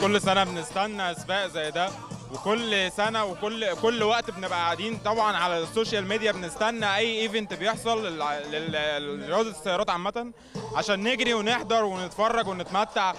كل سنه بنستنى سباق زي ده، وكل سنه وكل وقت بنبقى قاعدين طبعا على السوشيال ميديا بنستنى اي ايفنت بيحصل لرياضه السيارات عامه عشان نجري ونحضر ونتفرج ونتمتع.